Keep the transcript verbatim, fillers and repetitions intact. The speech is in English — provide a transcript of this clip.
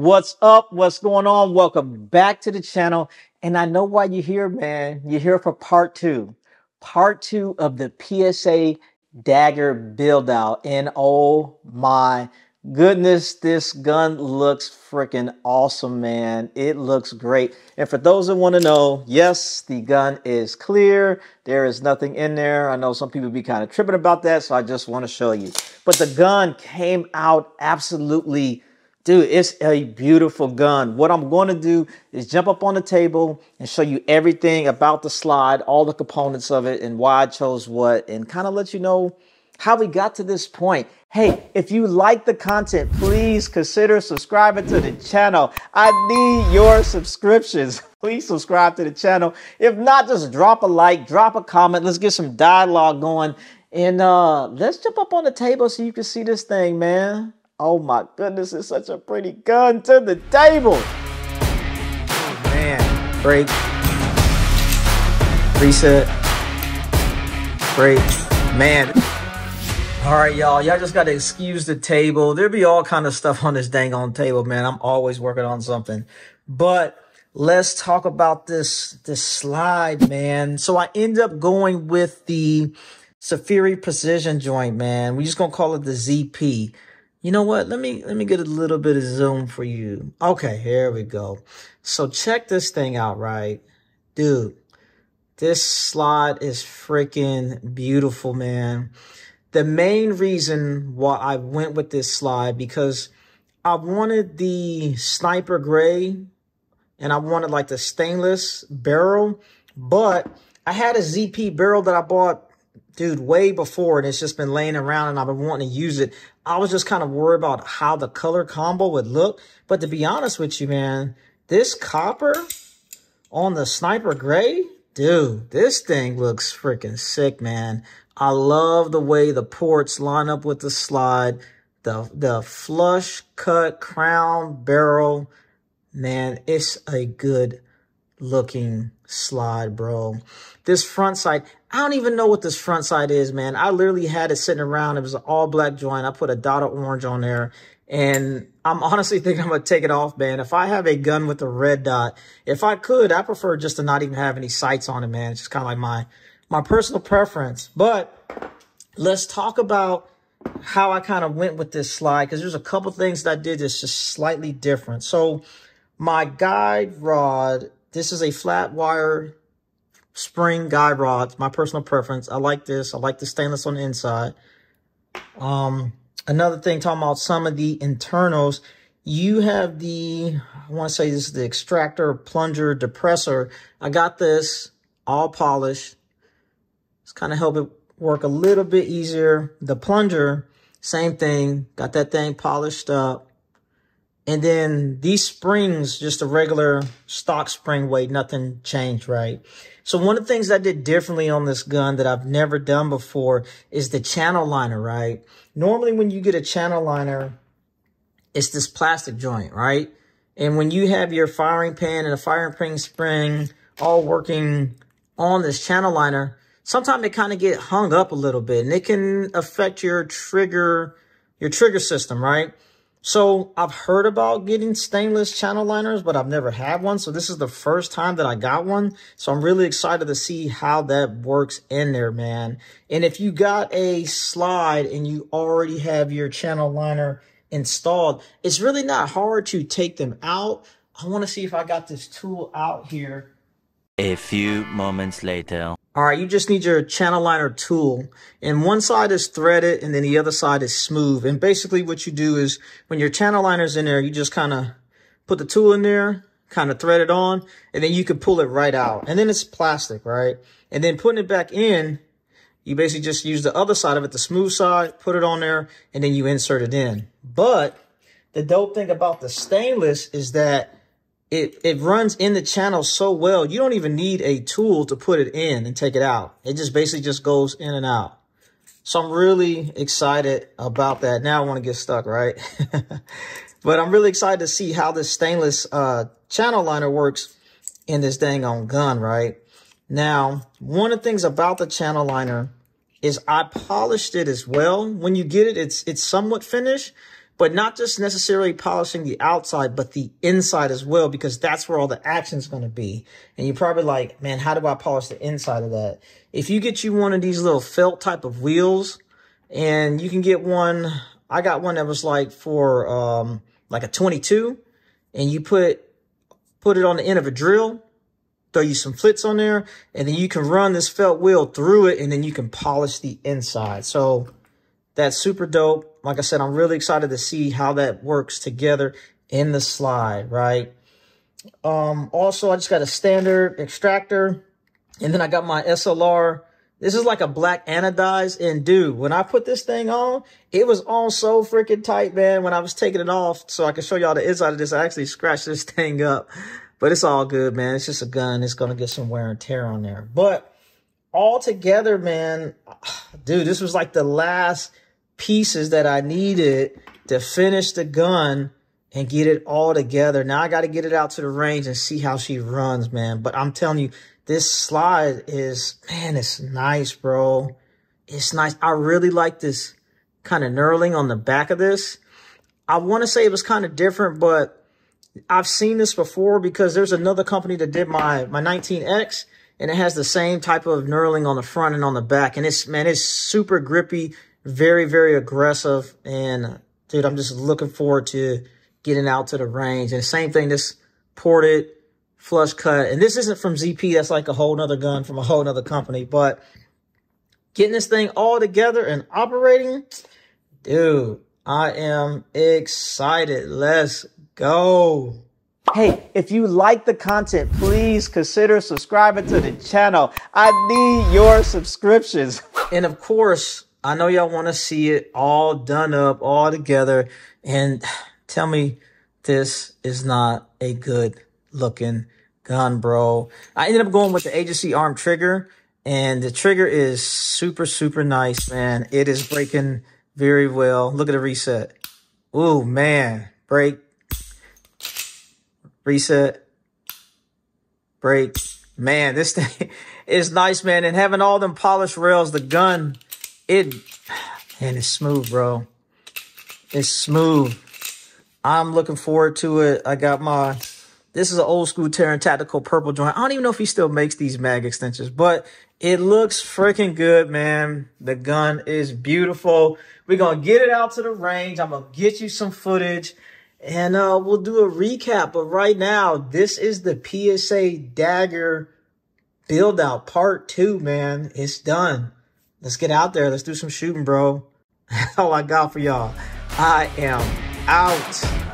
What's up? What's going on? Welcome back to the channel. And I know why you're here, man. You're here for part two. Part two of the P S A Dagger build out. And oh my goodness, this gun looks freaking awesome, man. It looks great. And for those that want to know, yes, the gun is clear. There is nothing in there. I know some people be kind of tripping about that, so I just want to show you. But the gun came out absolutely, dude, it's a beautiful gun. What I'm going to do is jump up on the table and show you everything about the slide, all the components of it, and why I chose what, and kind of let you know how we got to this point. Hey, if you like the content, please consider subscribing to the channel. I need your subscriptions. Please subscribe to the channel. If not, just drop a like, drop a comment. Let's get some dialogue going. And uh, let's jump up on the table so you can see this thing, man. Oh my goodness, it's such a pretty gun. To the table. Oh man, break, reset, break, man. All right, y'all, y'all just got to excuse the table. There'll be all kind of stuff on this dang on table, man. I'm always working on something. But let's talk about this, this slide, man. So I end up going with the Zaffiri Precision joint, man. We're just going to call it the Z P. You know what? Let me, let me get a little bit of zoom for you. Okay, here we go. So check this thing out, right? Dude, this slide is freaking beautiful, man. The main reason why I went with this slide, because I wanted the sniper gray and I wanted like the stainless barrel, but I had a Z P barrel that I bought, dude, way before, and it's just been laying around and I've been wanting to use it. I was just kind of worried about how the color combo would look. But to be honest with you, man, this copper on the sniper gray, dude, this thing looks freaking sick, man. I love the way the ports line up with the slide, the, the flush cut crown barrel, man, it's a good looking slide, bro. This front sight, I don't even know what this front sight is, man. I literally had it sitting around. It was an all black joint. I put a dot of orange on there, and I'm honestly thinking I'm going to take it off, man. If I have a gun with a red dot, if I could, I prefer just to not even have any sights on it, man. It's just kind of like my, my personal preference. But let's talk about how I kind of went with this slide, because there's a couple things that I did that's just slightly different. So my guide rod, this is a flat wire spring guide rod, my personal preference. I like this. I like the stainless on the inside. Um, another thing, talking about some of the internals, you have the, I want to say this is the extractor, plunger, depressor. I got this all polished. It's kind of help it work a little bit easier. The plunger, same thing. Got that thing polished up. And then these springs, just a regular stock spring weight, nothing changed, right? So one of the things I did differently on this gun that I've never done before is the channel liner, right? Normally when you get a channel liner, it's this plastic joint, right? And when you have your firing pin and a firing pin spring all working on this channel liner, sometimes they kind of get hung up a little bit, and it can affect your trigger, your trigger system, right? So I've heard about getting stainless channel liners, but I've never had one. So this is the first time that I got one. So I'm really excited to see how that works in there, man. And if you got a slide and you already have your channel liner installed, it's really not hard to take them out. I want to see if I got this tool out here. A few moments later. All right, you just need your channel liner tool, and one side is threaded and then the other side is smooth. And basically what you do is when your channel liner's in there, you just kind of put the tool in there, kind of thread it on, and then you can pull it right out. And then it's plastic, right? And then putting it back in, you basically just use the other side of it, the smooth side, put it on there, and then you insert it in. But the dope thing about the stainless is that It, it runs in the channel so well, you don't even need a tool to put it in and take it out. It just basically just goes in and out. So I'm really excited about that. Now I want to get stuck, right? But I'm really excited to see how this stainless uh, channel liner works in this dang on gun, right? Now, one of the things about the channel liner is I polished it as well. When you get it, it's it's somewhat finished. but not just necessarily polishing the outside, but the inside as well, because that's where all the action is going to be. And you're probably like, man, how do I polish the inside of that? If you get you one of these little felt type of wheels, and you can get one, I got one that was like for um, like a twenty-two, and you put put it on the end of a drill, throw you some flits on there, and then you can run this felt wheel through it, and then you can polish the inside. So that's super dope. Like I said, I'm really excited to see how that works together in the slide, right? Um, also, I just got a standard extractor, and then I got my S L R. This is like a black anodized, and dude, when I put this thing on, it was on so freaking tight, man. When I was taking it off, so I can show y'all the inside of this, I actually scratched this thing up, but it's all good, man. It's just a gun. It's going to get some wear and tear on there, but all together, man, dude, this was like the last pieces that I needed to finish the gun and get it all together. Now I got to get it out to the range and see how she runs, man. But I'm telling you, this slide is, man, it's nice, bro. It's nice. I really like this kind of knurling on the back of this. I want to say it was kind of different, but I've seen this before because there's another company that did my, my nineteen X, and it has the same type of knurling on the front and on the back. And it's, man, it's super grippy, very, very aggressive. And dude, I'm just looking forward to getting out to the range. And same thing, this ported, flush cut. And this isn't from Z P. That's like a whole nother gun from a whole nother company. But getting this thing all together and operating, dude, I am excited. Let's go. Hey, if you like the content, please consider subscribing to the channel. I need your subscriptions. And of course, I know y'all want to see it all done up, all together. And tell me this is not a good looking gun, bro. I ended up going with the Agency Arm trigger. And the trigger is super, super nice, man. It is breaking very well. Look at the reset. Ooh, man. Break. Reset, break, man, this thing is nice, man. And having all them polished rails, the gun, it, man, it's smooth, bro. It's smooth. I'm looking forward to it. I got my, this is an old school Taran Tactical purple joint. I don't even know if he still makes these mag extensions, but it looks freaking good, man. The gun is beautiful. We're going to get it out to the range. I'm going to get you some footage. And uh, we'll do a recap, but right now, this is the P S A Dagger build-out part two, man. It's done. Let's get out there. Let's do some shooting, bro. That's all I got for y'all. I am out.